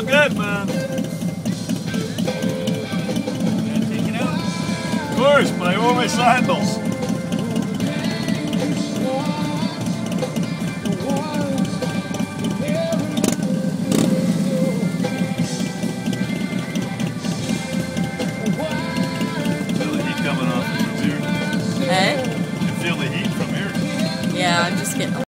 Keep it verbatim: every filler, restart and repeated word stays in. feel good, man. Can I take it out? Of course, but I wore my sandals. Coming off from here. Hey? You feel the heat from here? Yeah, I'm just getting